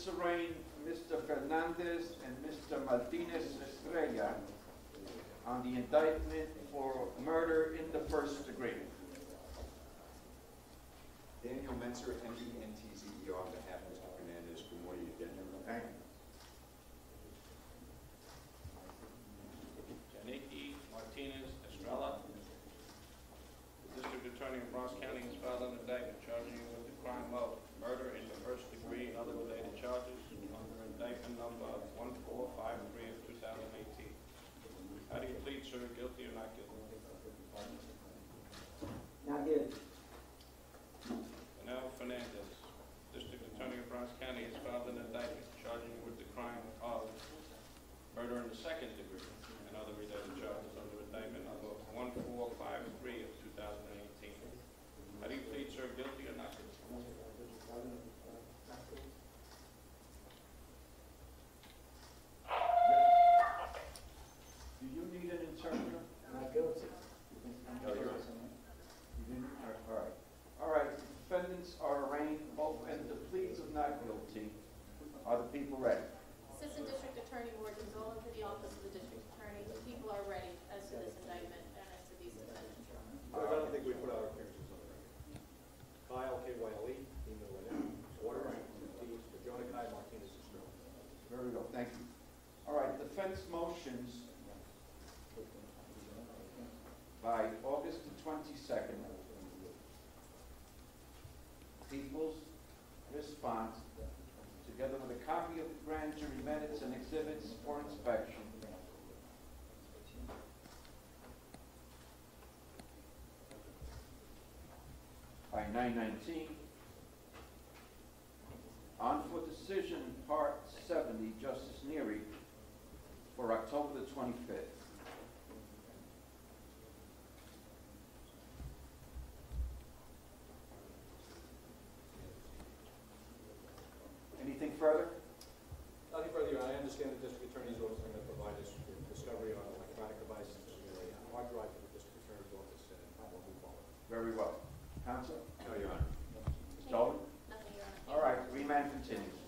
surreying Mr. Fernandez and Mr. Martinez Estrella on the indictment for murder in the first degree. Daniel Menser, MDNTZER, on behalf of Mr. Fernandez. Good morning, Daniel. Thank you. Janiki Martinez Estrella. The District Attorney of Bronx County has filed an indictment charging you with the crime of murder in the first degree and other related charges under indictment number 1453 of 2018. How do you plead, sir? Guilty or not guilty? Not guilty. Now Fernandez, District Attorney of Bronx County, has filed an indictment charging you with the crime of murder in the second degree and other related charges under indictment number 1453 of 2018. How do you plead, sir? Guilty or not guilty? Do you need an interpreter? Not guilty. No, you're right. You didn't? All right. All right. Defendants are arraigned, both and the pleas of not guilty. Are the people ready? Assistant District Attorney Morgan Roland to the Office of the District Attorney. The people are ready as to this indictment and as to these defendants. I don't think we put our appearances on the record. Kyle KYLE, Dino Renan, order, please, for Jonah Martinez Estrella. There we go, thank you. All right, defense motions by August the 22nd. People's response, together with a copy of the grand jury minutes and exhibits for inspection. By 9:19, on for decision, Part 70, Justice Neary, for October the 25th. Anything further? Nothing further, Your Honor. I understand the District Attorney's Office is going to provide us with discovery on electronic devices, hard drive to the District Attorney's Office, and I will move forward. Very well. Counsel? No, Your Honor. Ms. Dolan? Nothing, Your Honor. All right. Remand continues.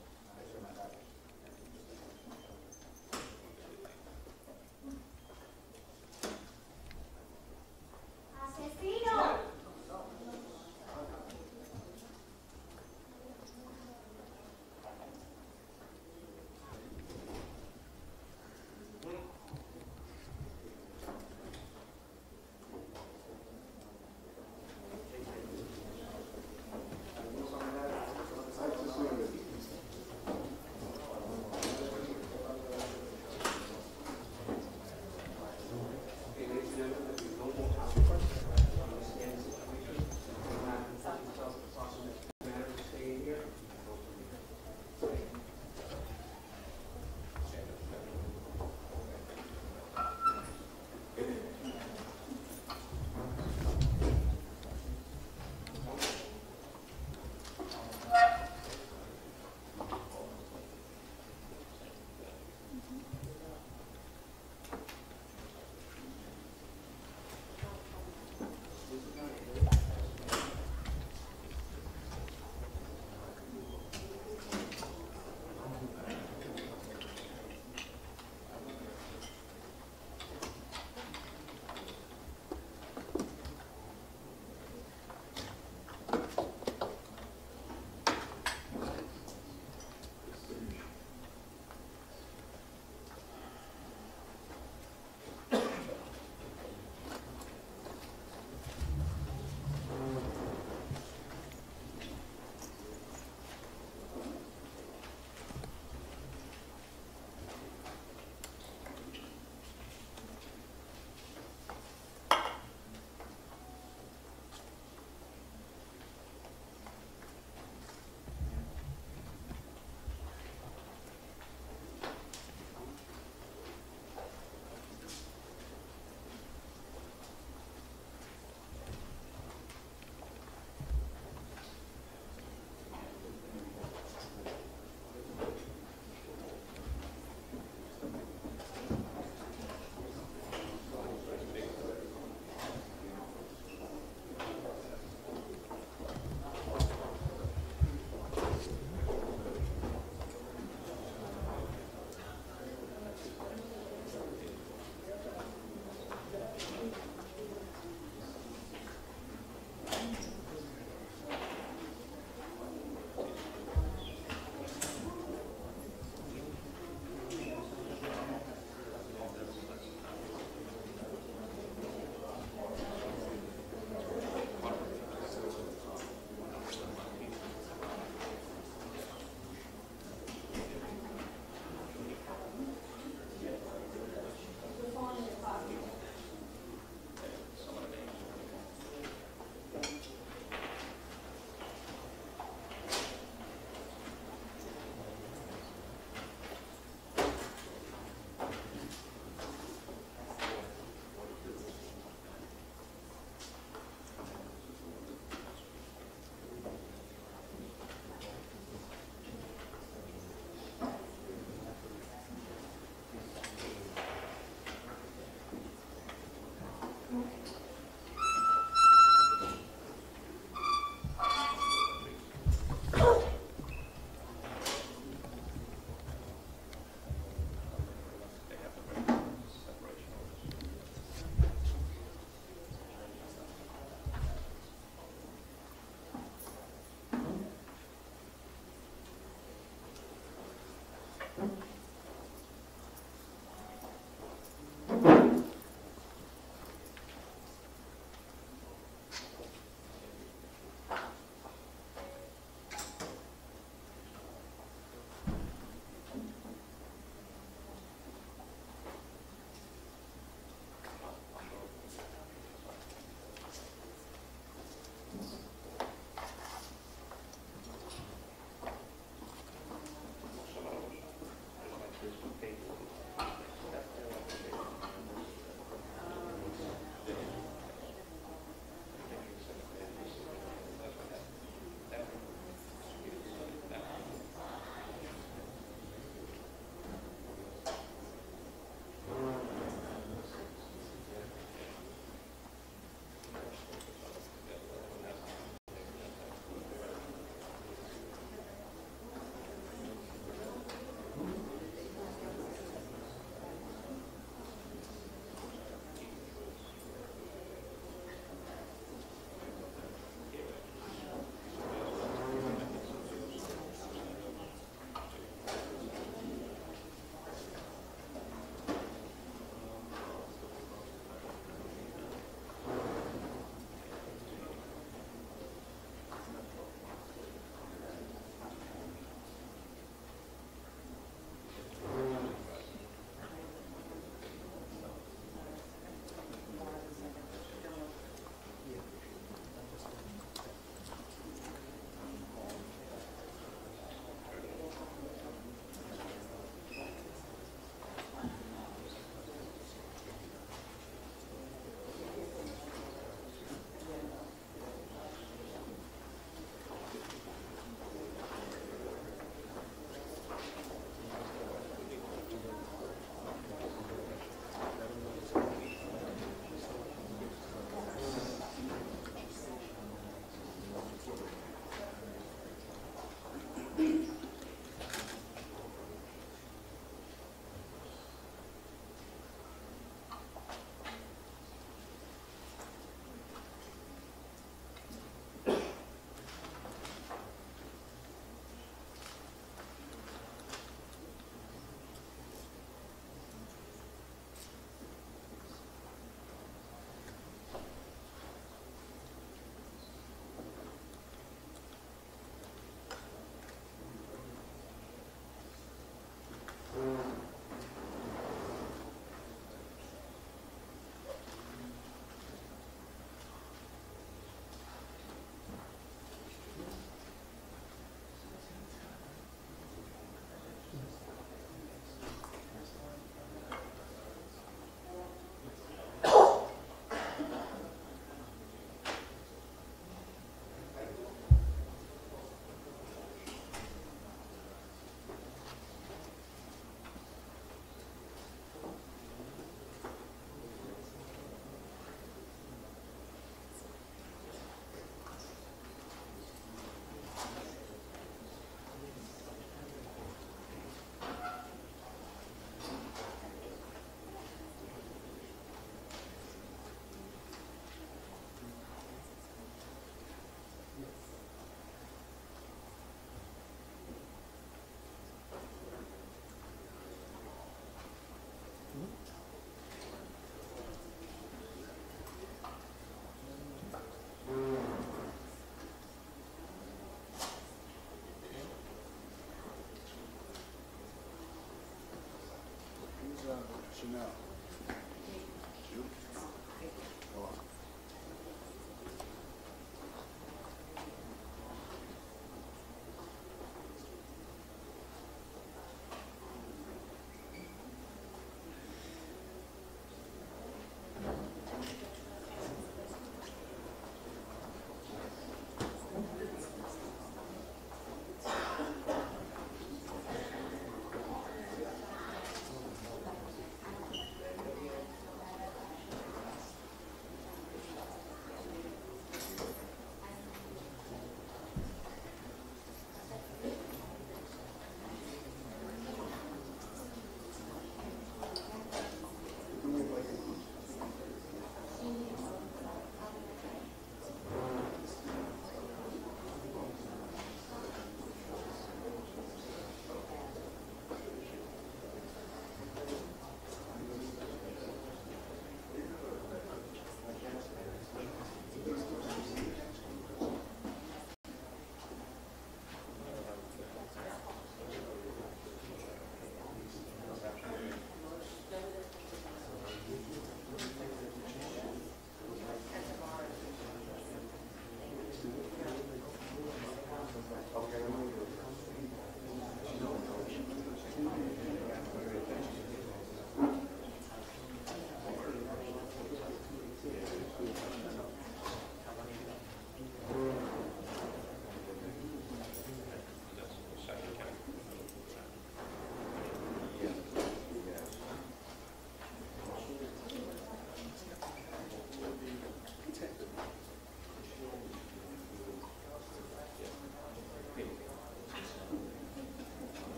Chanel. You? Go on.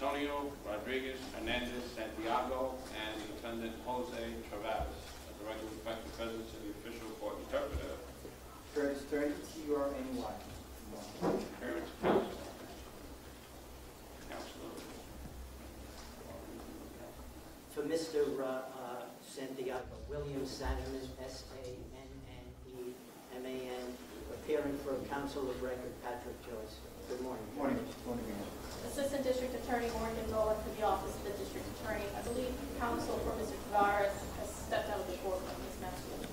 Antonio, Rodriguez, Hernandez, Santiago, and Lieutenant Jose Travaz. At the record reflect the presence of the official court interpreter. Curtis Turner, T-U-R-N-Y. Appearance counsel. For Mr. Santiago, William Sanchez S-A-N-N-E-M-A-N, appearing for counsel of record, Patrick Joyce. Good morning. Morning. Morning. Assistant District Attorney Morgan Roland for the Office of the District Attorney. I believe counsel for Mr. Tavares has stepped out of the courtroom. Ms. Matthews.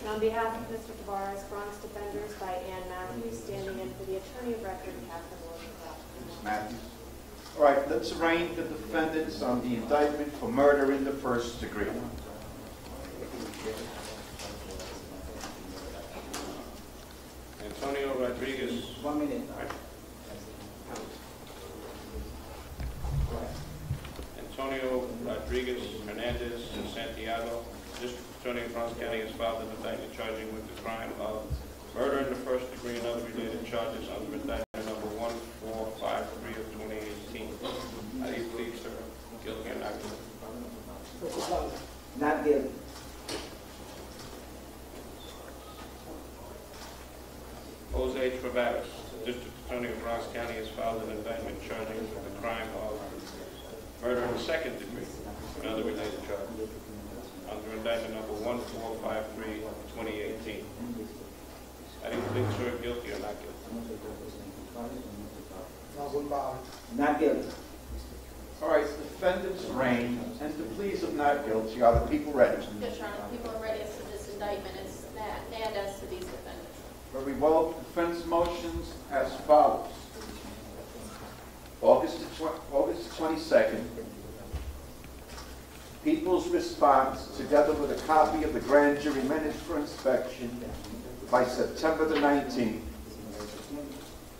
And on behalf of Mr. Tavares, Bronx Defenders by Ann Matthews, standing in for the attorney of record, Catherine. Ms. Matthews. All right, let's arraign the defendants on the indictment for murder in the first degree. Antonio Rodriguez. 1 minute. Right. Antonio Rodriguez Hernandez and Santiago. District Attorney of Franz Kelly has filed an indictment charging with the crime of murder in the first degree and other related charges under indictment. Not guilty. Jose Travaz, District Attorney of Bronx County, has filed an indictment charging with the crime of murder in the second degree and other related charges under indictment number 1453-2018. I didn't think, sir, guilty or not guilty? Not guilty. All right, defendants arraigned, and the pleas of not guilty. Are the people ready? Yes, Your Honor, the people are ready as to this indictment and as to these defendants. Very well, defense motions as follows. August 22nd, people's response, together with a copy of the grand jury minutes for inspection by September the 19th.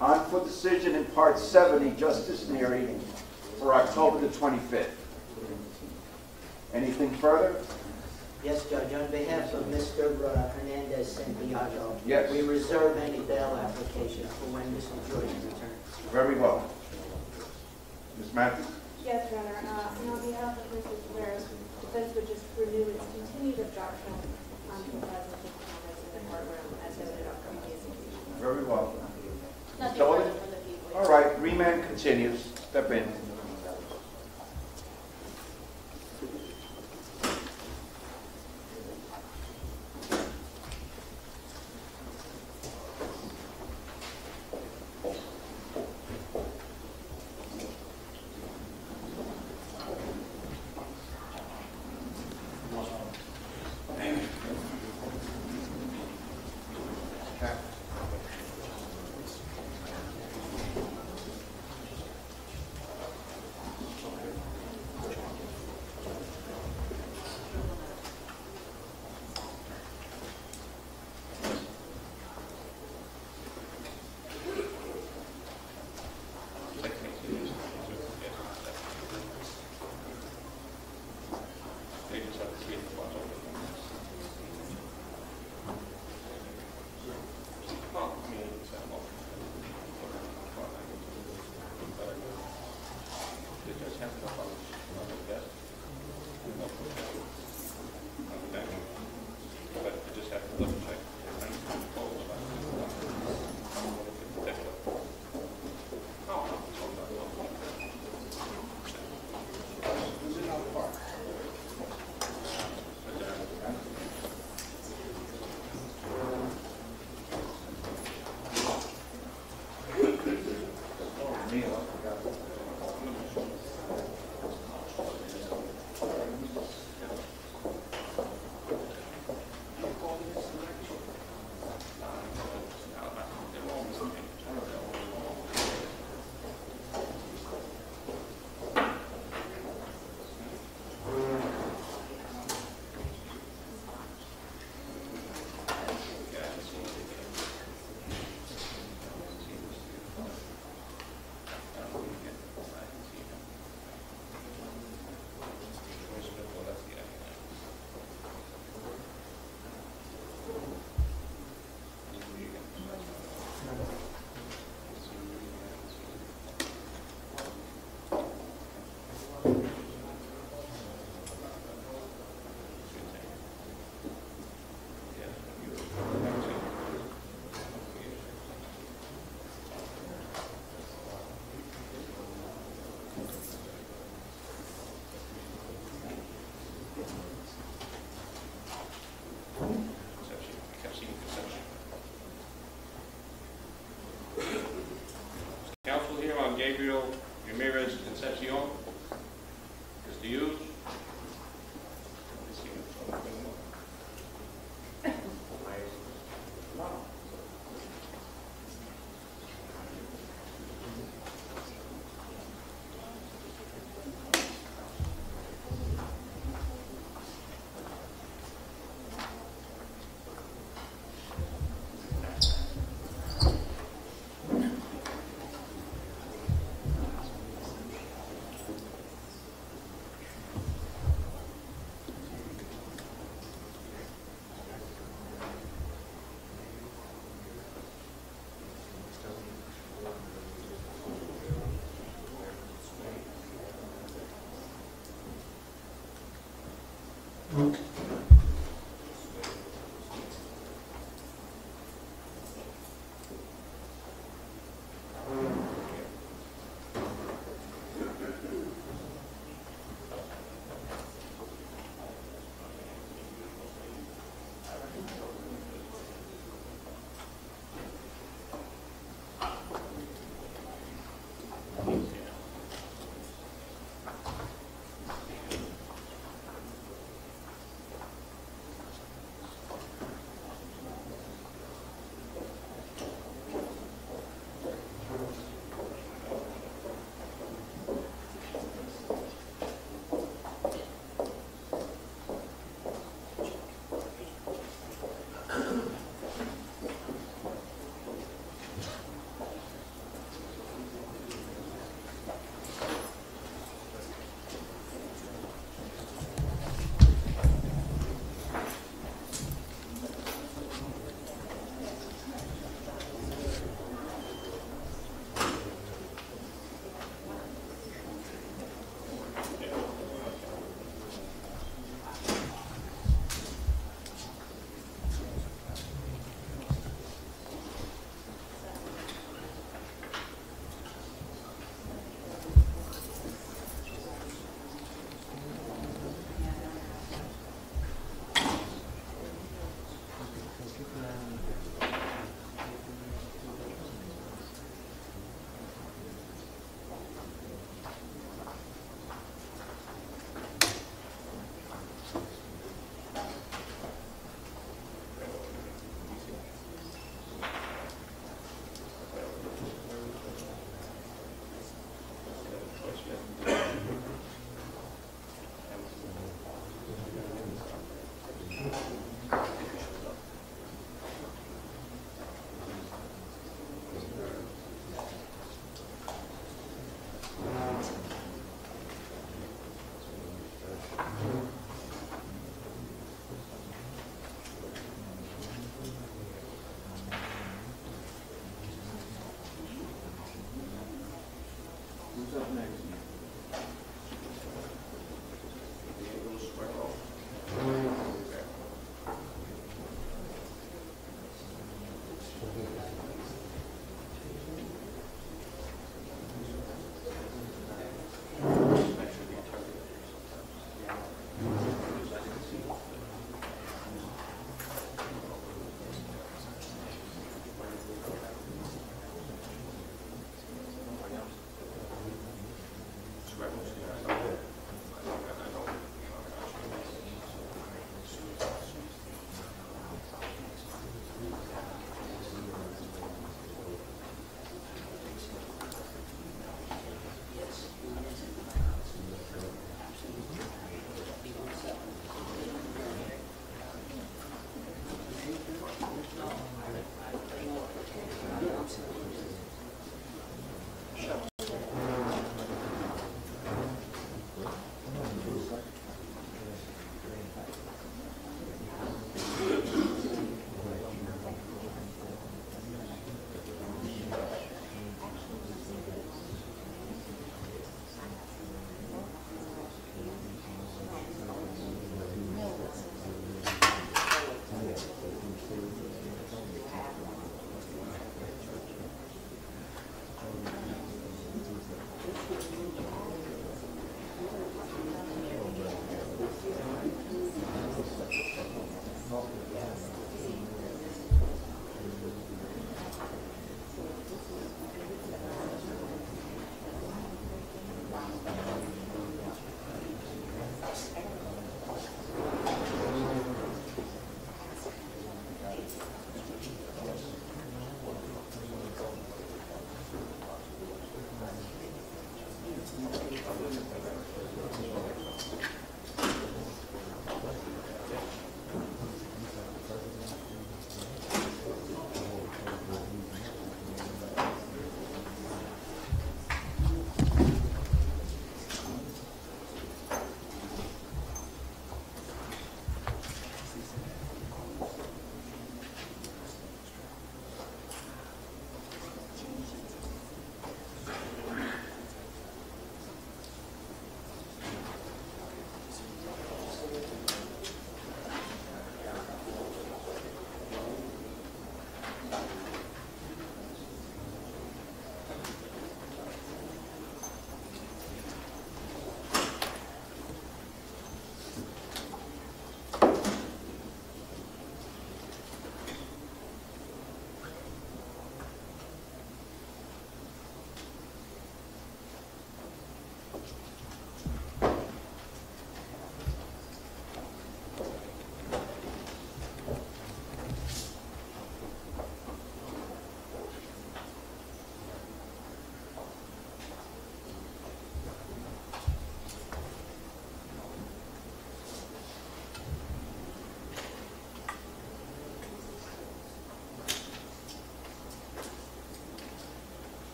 On for decision in Part 70, Justice Neary, for October the 25th. Anything further? Yes, Judge. On behalf of Mr. Hernandez Santiago, yes, we reserve any bail application for when Mr. Joyce returns. Very well. Ms. Matthews? Yes, Your Honor. And on behalf of Mr. Tavares, the defense would just renew its continued objection to the presence of Congress in the courtroom as noted on previous occasions. Very well. Nothing further from the people. All right. Remand continues. Step in. Gabriel Jiménez Concepción is to use.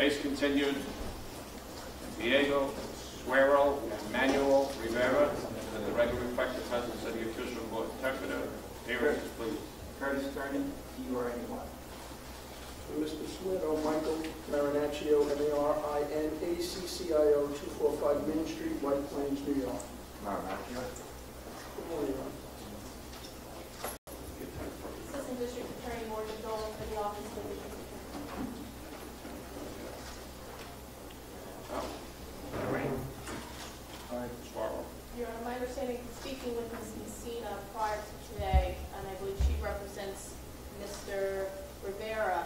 Case continued. Diego Suero and Manuel Rivera at the regular practice house of the City of Fisher Court. Interpreter, appearance, please. Curtis Turning, you or anyone. Mr. Suero, Michael Marinaccio, M-A-R-I-N-A-C-C-I-O, 245 Main Street, White Plains, New York. Marinaccio. Good morning, Your Honor. Assistant District Attorney Morgan Roland for the Office of the District Attorney. All right. All right, Ms. Farwell. Your Honor, my understanding is speaking with Ms. Messina prior to today, and I believe she represents Mr. Rivera,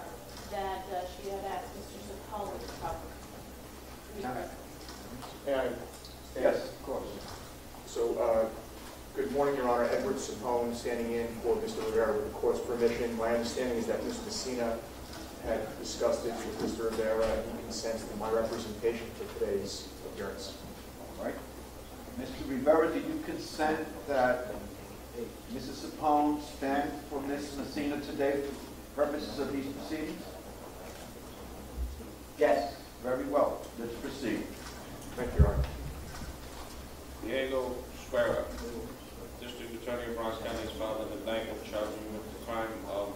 that she had asked Mr. Sapone to cover. Yes, of course. So, good morning, Your Honor. Edward Sapone standing in for Mr. Rivera with the court's permission. My understanding is that Ms. Messina had discussed it with Mr. Rivera and he consents to my representation for today's appearance. All right. Mr. Rivera, did you consent that Mrs. Sapone stand for Ms. Messina today for purposes of these proceedings? Yes. Very well. Let's proceed. Thank you, Your Honor. Diego Suero, District Attorney of Bronx County, is filed an indictment charging him with the crime of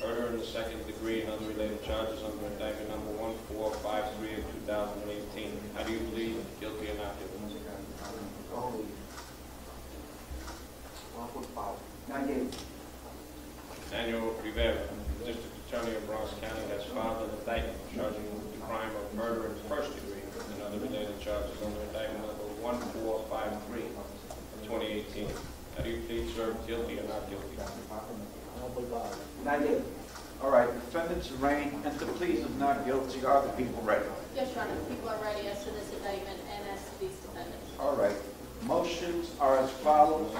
murder in the second degree and other related charges under indictment number 1453 of 2018. How do you plead guilty or not guilty? Only 1 foot 5. Not guilty. Daniel Rivera, District Attorney of Bronx County, has filed an indictment charging him with the crime of murder in the first degree and other related charges under indictment number 1453 of 2018. How do you plead, sir, guilty or not guilty? Not guilty. All right. Defendants arraigned and the pleas of not guilty. Are the people ready? Yes, Your Honor. The people are ready as to this indictment and as to these defendants. All right. Motions are as follows.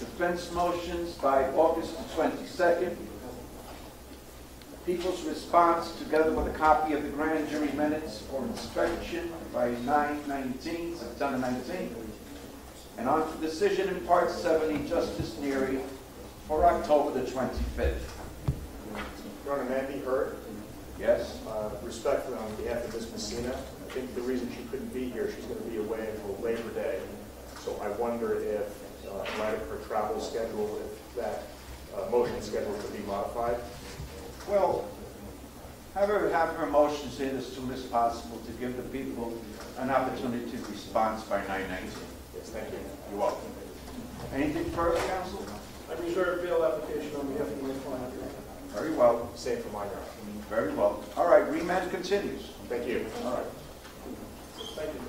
Defense motions by August the 22nd. People's response together with a copy of the grand jury minutes for inspection by 9-19, September 19th. And on to decision in Part 70, Justice Neary, for October the 25th. Your Honor, Mandy Hurd? Yes. Respectfully, on behalf of Ms. Messina, I think the reason she couldn't be here, she's going to be away until Labor Day. So I wonder if, in light of her travel schedule, if that motion schedule could be modified. Well, have her motions in as soon as possible to give the people an opportunity to respond by 9:19. Yes, thank you. You're welcome. Anything further, counsel? I reserve bail application on behalf of my client. Very well. Same for my honor. Very well. All right, remand continues. Thank you. All right. Thank you.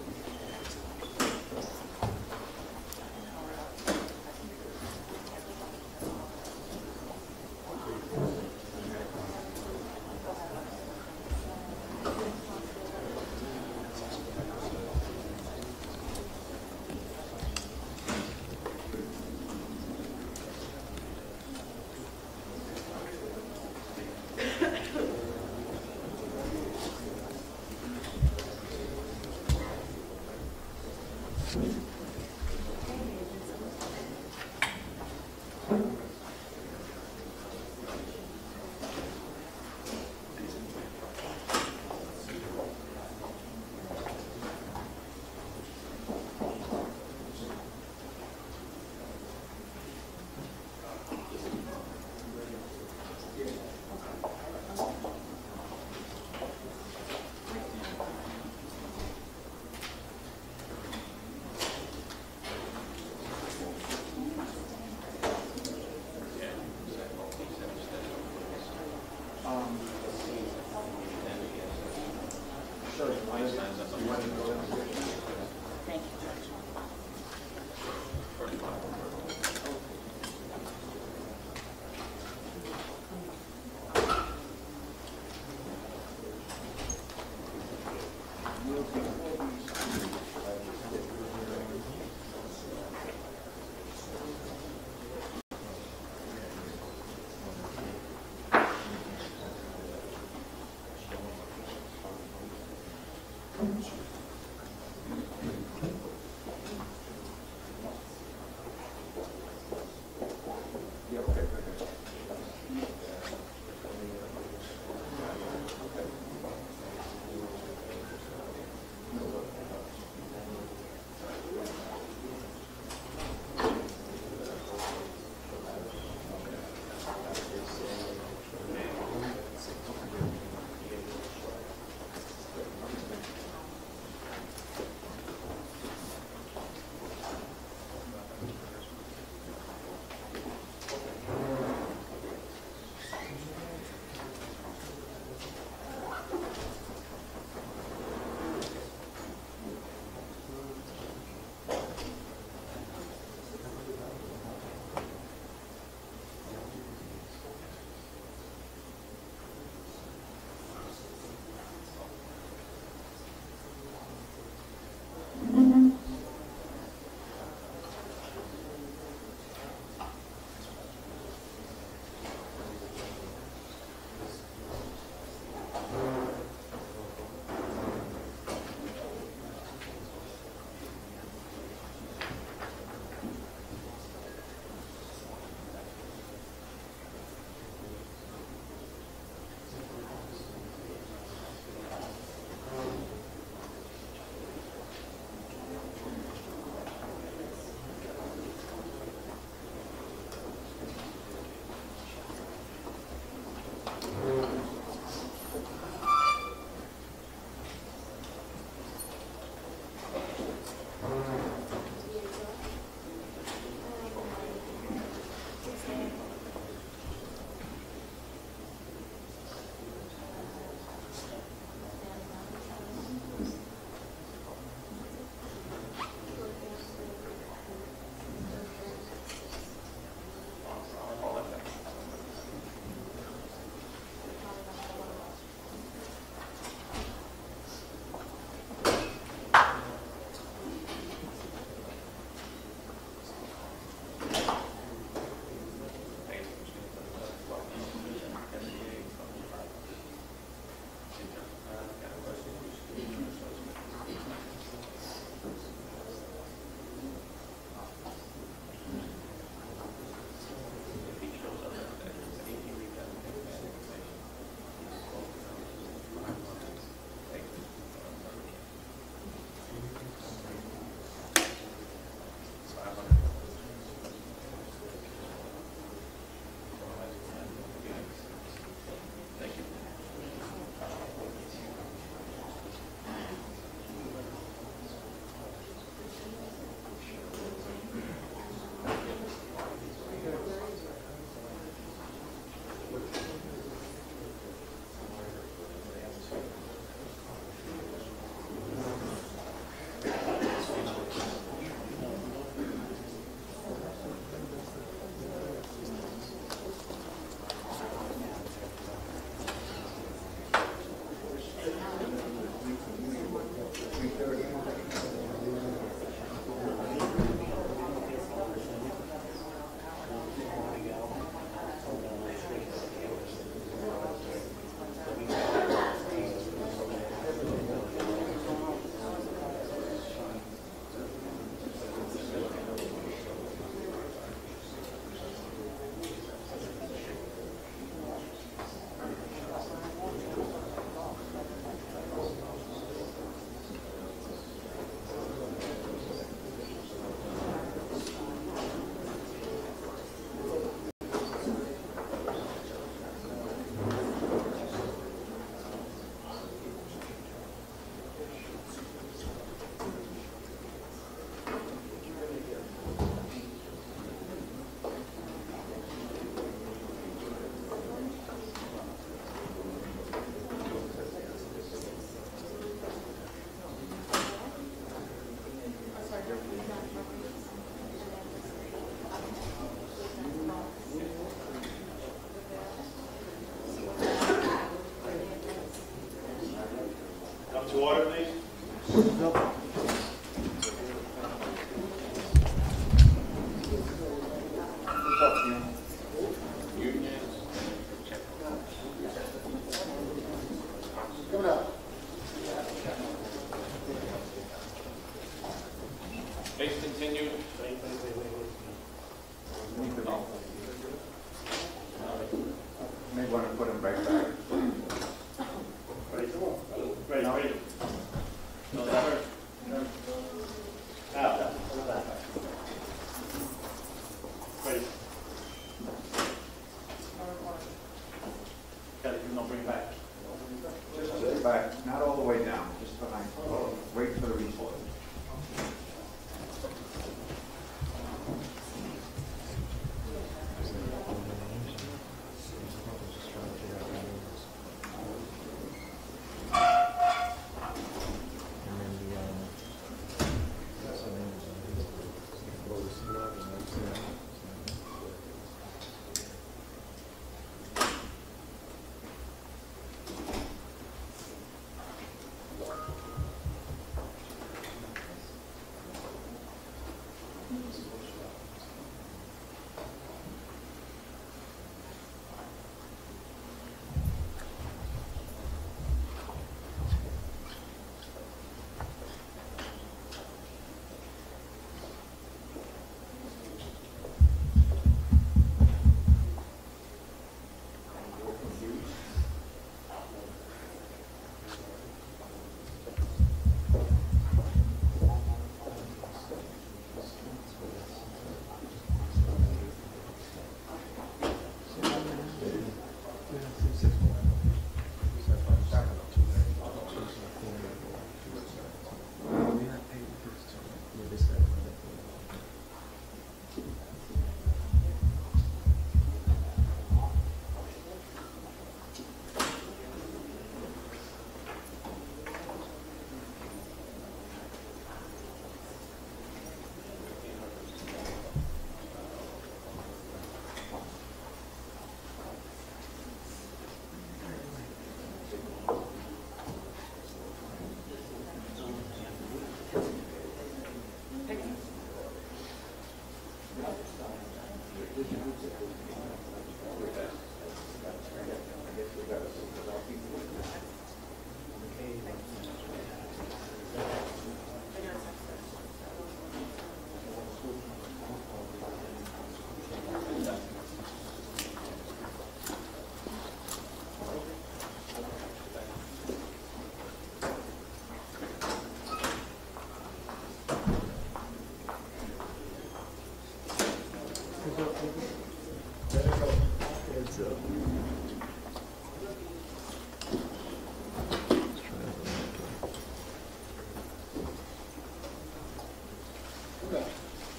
So.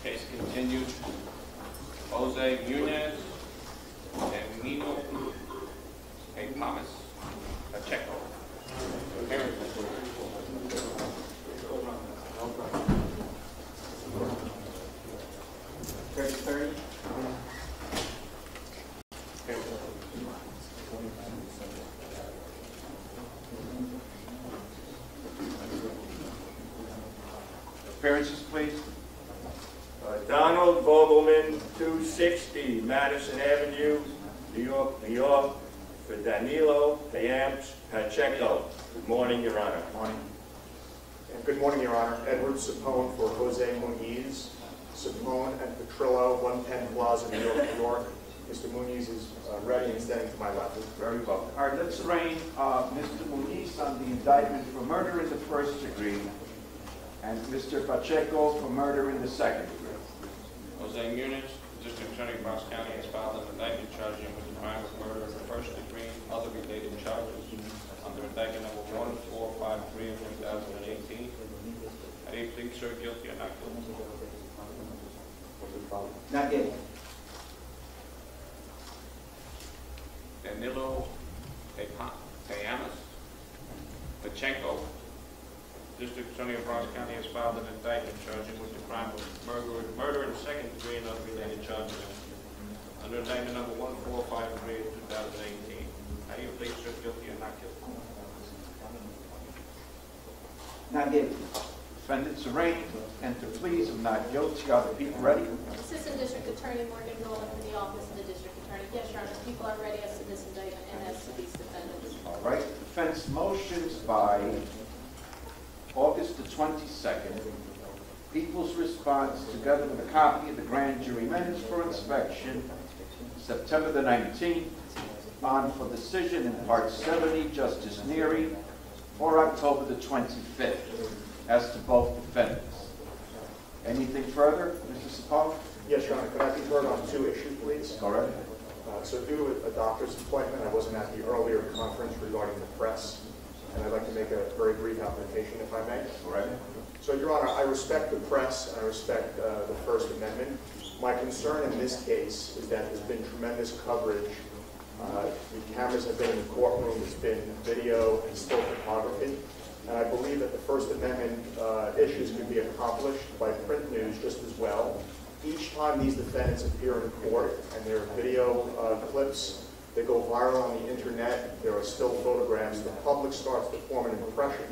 Case continued. Jose Muniz and Nino and Thomas Pacheco. Appearances, please. Donald Vogelman, 260 Madison Avenue, New York, New York, for Danilo Payamps Pacheco. Good morning, Your Honor. Good morning. And good morning, Your Honor. Edward Sapone for Jose Muniz. Sapone and Petrillo, 110 Plaza, New York, New York. Mr. Muniz is ready and standing to my left. Very well. All right, let's arraign Mr. Muniz on the indictment for murder in the first degree, and Mr. Pacheco for murder in the second degree. Jose Muniz, District Attorney of Bronx County, has filed an indictment charging him with the crime of murder in the first degree and other related charges under indictment number 1453 of 2018. Are you pleading, sir, guilty or not guilty? Not guilty. Danilo Payamps Pacheco, District Attorney of Bronx County, has filed an indictment charging with the crime of murder in the second degree and unrelated charges under indictment number 1453 of 2018. Are you pleading, sir, guilty or not guilty? Not guilty. Defendants arraigned and to please I'm not guilty. Are the people ready? Assistant District Attorney Morgan Roland from the Office of the District Attorney. Yes, Your Honor. People are ready as to this indictment and as to these defendants. All right. Defense motions by August the 22nd, people's response together with a copy of the grand jury minutes for inspection, September the 19th, on for decision in Part 70, Justice Neary, or October the 25th, as to both defendants. Anything further, Mr. Sapoff? Yes, Your Honor, could I be heard on two issues, please? All right. So due to a doctor's appointment, I wasn't at the earlier conference regarding the press, and I'd like to make a very brief application, if I may. Right. So, Your Honor, I respect the press, and I respect the First Amendment. My concern in this case is that there's been tremendous coverage. The cameras have been in the courtroom, there's been video and still photography, and I believe that the First Amendment issues could be accomplished by print news just as well. Each time these defendants appear in court, and their video clips, they go viral on the internet, there are still photographs, the public starts to form an impression.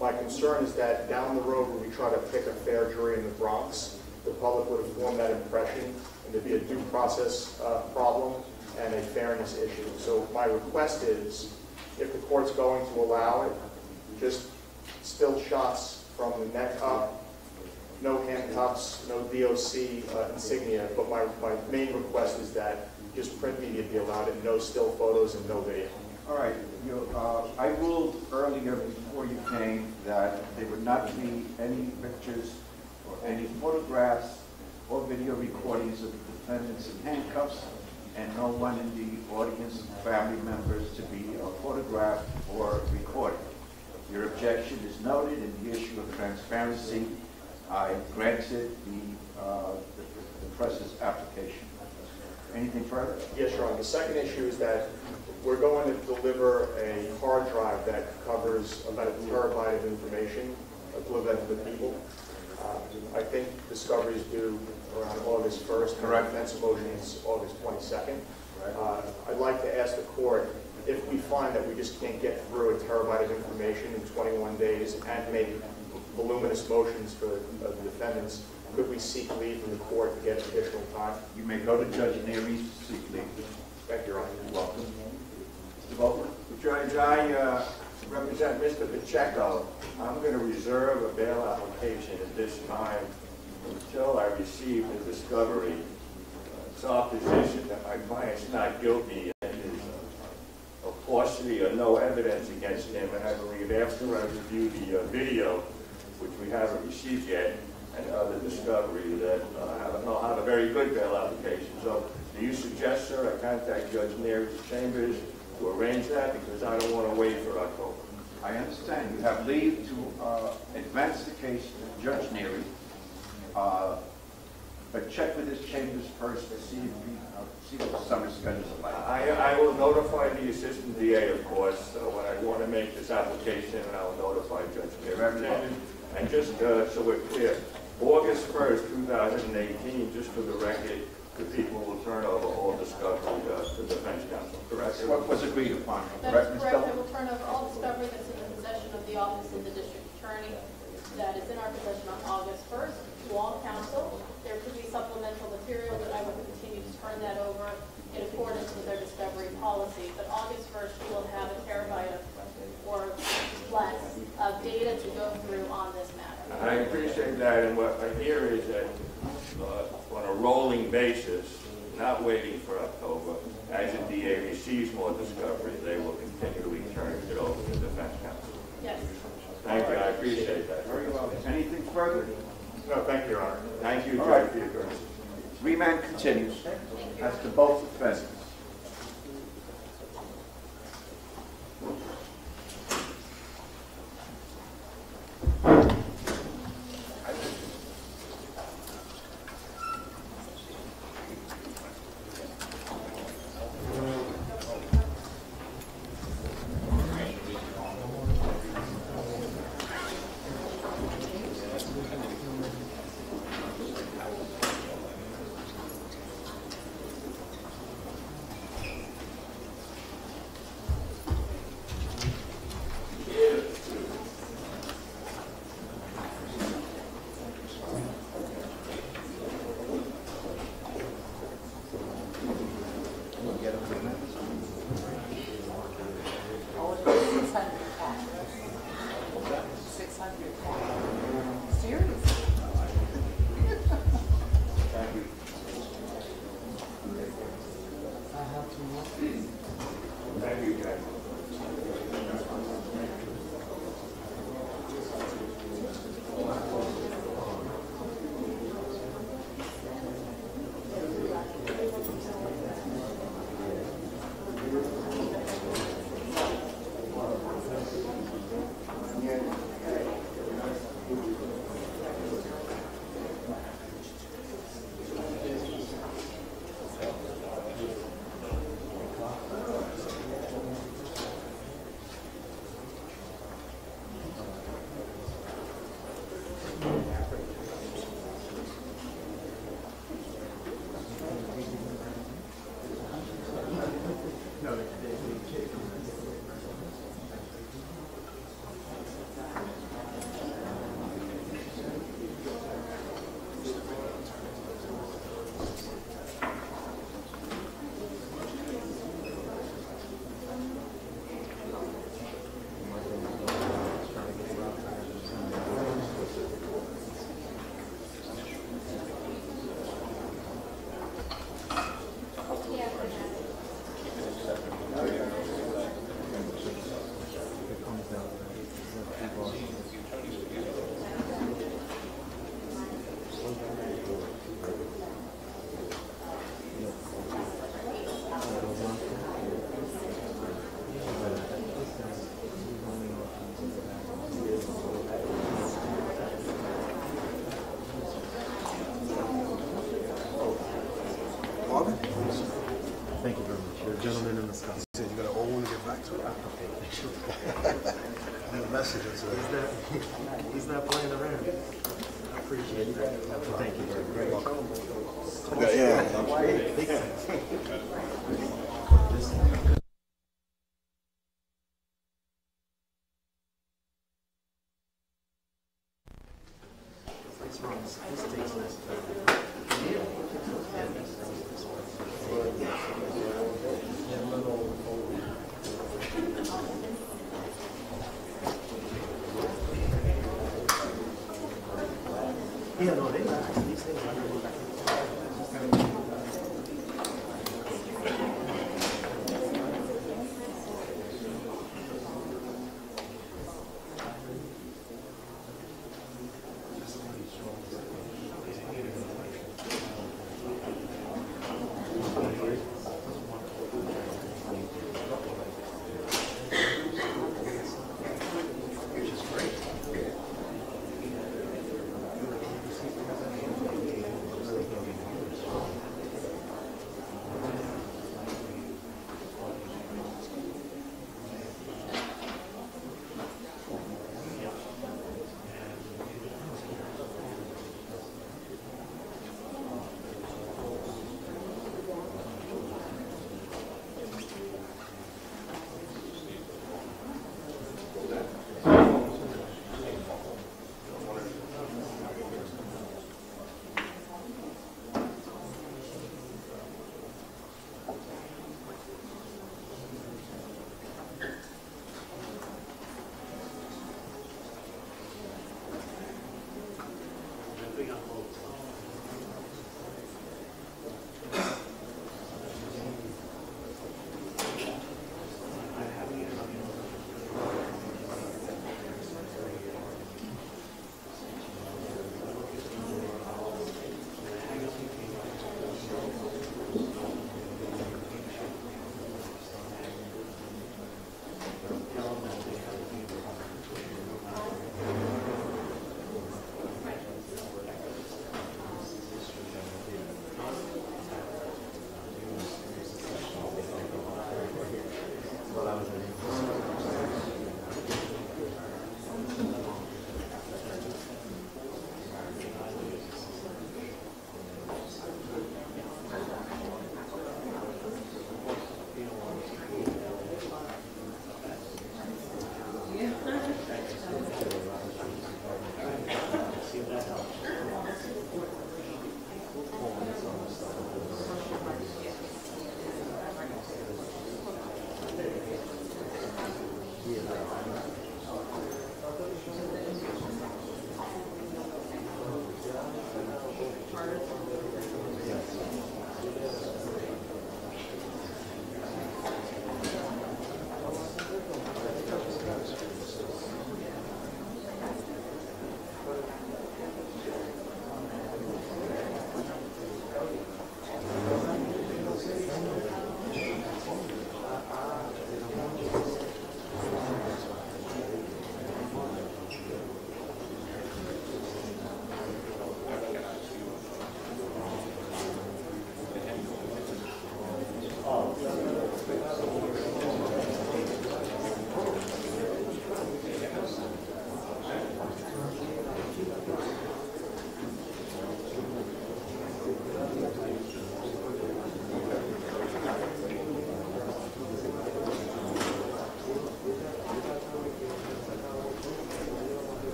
My concern is that down the road when we try to pick a fair jury in the Bronx, the public would have formed that impression, and there'd be a due process problem and a fairness issue. So my request is, if the court's going to allow it, just still shots from the neck up, no handcuffs, no DOC insignia, but my main request is that just print media be allowed and no still photos and no video. All right. You, I ruled earlier before you came that there would not be any pictures or any photographs or video recordings of the defendants in handcuffs and no one in the audience and family members to be photographed or recorded. Your objection is noted in the issue of transparency. I granted the press's application. Anything further? Yes, Your Honor. The second issue is that we're going to deliver a hard drive that covers about a terabyte of information, equivalent to the people. I think discovery is due around August 1st. Correct. Defense motion is August 22nd. I'd like to ask the court, if we find that we just can't get through a terabyte of information in 21 days and make voluminous motions for the defendants, could we seek leave from the court to get additional time? You may go to Judge Neary to seek leave. Thank you, Your Honor. You're welcome. Mr. Vogelman? Judge, I represent Mr. Pacheco. I'm going to reserve a bail application at this time until I receive the discovery. It's our position that my client's not guilty and there's a paucity or no evidence against him. And I believe after I review the video, which we haven't received yet, and other discovery that I'll have a very good bail application. So Do you suggest, sir, I contact Judge Neary's chambers to arrange that? Because I don't want to wait for October. I understand. You have leave to advance the case to Judge Neary, but check with his chambers first to see if see what the summer schedule is like. I will notify the assistant DA, of course, when I want to make this application, and I will notify Judge Neary. And just so we're clear, August 1st, 2018, just for the record, the people will turn over all discovery to the defense counsel, correct? What was agreed upon? That is correct. They will turn over all discovery that's in the possession of the office of the district attorney that is in our possession on August 1st to all counsel. There could be supplemental material that I would continue to turn that over in accordance with their discovery policy. But August 1st, we will have a terabyte of, or less of data to go through on this matter. I appreciate that, and what I hear is that on a rolling basis, not waiting for October, as the DA receives more discovery, they will continually turn it over to the defense counsel. Yes. Thank you. I appreciate that. Very well. Anything further? No, thank you, Your Honor. Thank you, Judge. Remand continues as to both defendants. Gentlemen in the sky. You said you're going to all want to get back to it. The message is that he's not playing around. I appreciate that. Thank you very much. Yeah.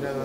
Ya lo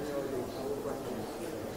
negro.